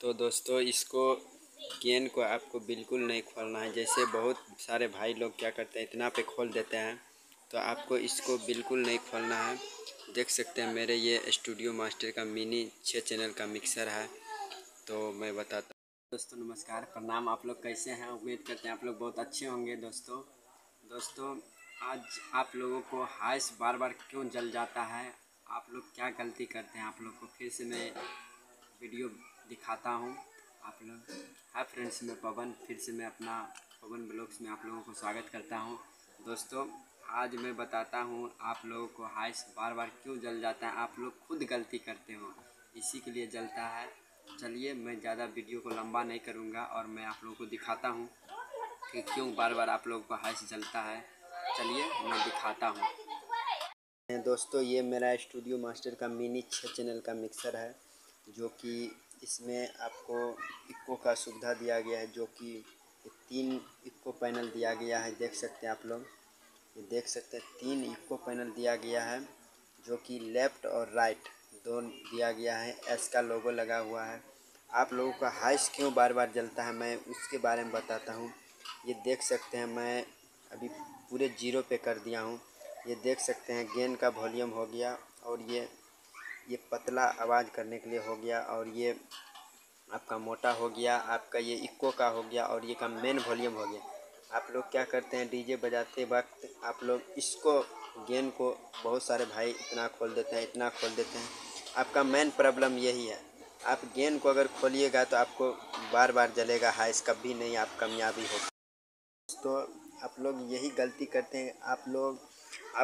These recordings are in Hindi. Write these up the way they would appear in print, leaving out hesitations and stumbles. तो दोस्तों इसको गेंद को आपको बिल्कुल नहीं खोलना है। जैसे बहुत सारे भाई लोग क्या करते हैं इतना पे खोल देते हैं, तो आपको इसको बिल्कुल नहीं खोलना है। देख सकते हैं मेरे ये स्टूडियो मास्टर का मिनी 6 चैनल का मिक्सर है, तो मैं बताता हूँ। दोस्तों नमस्कार, प्रणाम, आप लोग कैसे हैं? उम्मीद करते हैं आप लोग बहुत अच्छे होंगे। दोस्तों आज आप लोगों को हाइस बार बार क्यों जल जाता है, आप लोग क्या गलती करते हैं, आप लोग को फिर से मैं वीडियो दिखाता हूँ। आप लोग हाय फ्रेंड्स, मैं पवन, फिर से मैं अपना पवन ब्लॉग्स में आप लोगों को स्वागत करता हूँ। दोस्तों आज मैं बताता हूँ आप लोगों को हाइस बार बार क्यों जल जाता है, आप लोग खुद गलती करते हो, इसी के लिए जलता है। चलिए मैं ज़्यादा वीडियो को लंबा नहीं करूँगा और मैं आप लोगों को दिखाता हूँ कि क्यों बार बार आप लोगों को हाइस जलता है। चलिए मैं दिखाता हूँ। दोस्तों ये मेरा स्टूडियो मास्टर का मिनी 6 चैनल का मिक्सर है, जो कि इसमें आपको इको का सुविधा दिया गया है, जो कि 3 इको पैनल दिया गया है। देख सकते हैं आप लोग, ये देख सकते हैं 3 इको पैनल दिया गया है, जो कि लेफ्ट और राइट 2 दिया गया है। एस का लोगो लगा हुआ है। आप लोगों का हाइस क्यों बार बार जलता है मैं उसके बारे में बताता हूँ। ये देख सकते हैं मैं अभी पूरे 0 पे कर दिया हूँ। ये देख सकते हैं गेंद का वॉल्यूम हो गया, और ये पतला आवाज़ करने के लिए हो गया, और ये आपका मोटा हो गया, आपका ये इको का हो गया, और ये का मेन वॉल्यूम हो गया। आप लोग क्या करते हैं डीजे बजाते वक्त आप लोग इसको गेंद को बहुत सारे भाई इतना खोल देते हैं, इतना खोल देते हैं। आपका मेन प्रॉब्लम यही है। आप गेंद को अगर खोलिएगा तो आपको बार बार जलेगा हाइस, कभी नहीं आप कामयाबी होगी। तो आप लोग यही गलती करते हैं। आप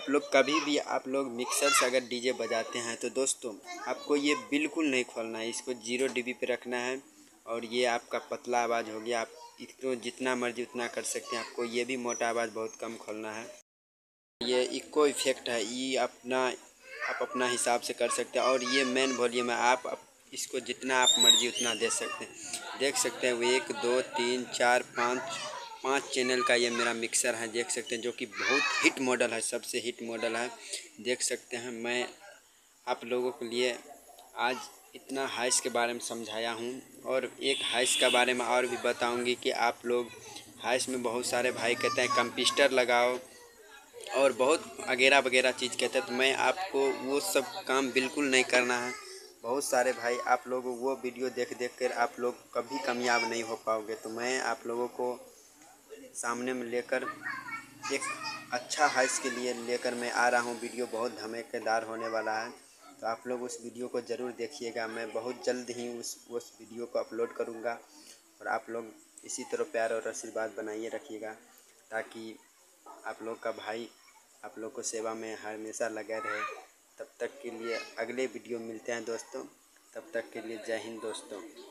लोग कभी भी आप लोग मिक्सर से अगर डीजे बजाते हैं तो दोस्तों आपको ये बिल्कुल नहीं खोलना है, इसको 0 dB पे रखना है। और ये आपका पतला आवाज़ हो गया, आप इसको जितना मर्जी उतना कर सकते हैं। आपको ये भी मोटा आवाज़ बहुत कम खोलना है। ये इको इफेक्ट है, ये आप अपना हिसाब से कर सकते हैं। और ये मेन वॉल्यूम है, आप इसको जितना आप मर्जी उतना दे सकते हैं। देख सकते हैं 1 2 3 4 5 चैनल का ये मेरा मिक्सर है। देख सकते हैं जो कि बहुत हिट मॉडल है, सबसे हिट मॉडल है। देख सकते हैं मैं आप लोगों के लिए आज इतना हाइस के बारे में समझाया हूं, और एक हाइस के बारे में और भी बताऊंगी कि आप लोग हाइस में बहुत सारे भाई कहते हैं कंपिस्टर लगाओ और बहुत वगैरह वगैरह चीज़ कहते हैं, तो मैं आपको वो सब काम बिल्कुल नहीं करना है। बहुत सारे भाई आप लोग वो वीडियो देख कर आप लोग कभी कामयाब नहीं हो पाओगे, तो मैं आप लोगों को सामने में लेकर एक अच्छा हाइस के लिए लेकर मैं आ रहा हूँ। वीडियो बहुत धमाकेदार होने वाला है, तो आप लोग उस वीडियो को ज़रूर देखिएगा। मैं बहुत जल्द ही उस वीडियो को अपलोड करूँगा, और आप लोग इसी तरह प्यार और आशीर्वाद बनाइए रखिएगा, ताकि आप लोग का भाई आप लोग को सेवा में हमेशा लगे रहे। तब तक के लिए अगले वीडियो मिलते हैं दोस्तों, तब तक के लिए जय हिंद दोस्तों।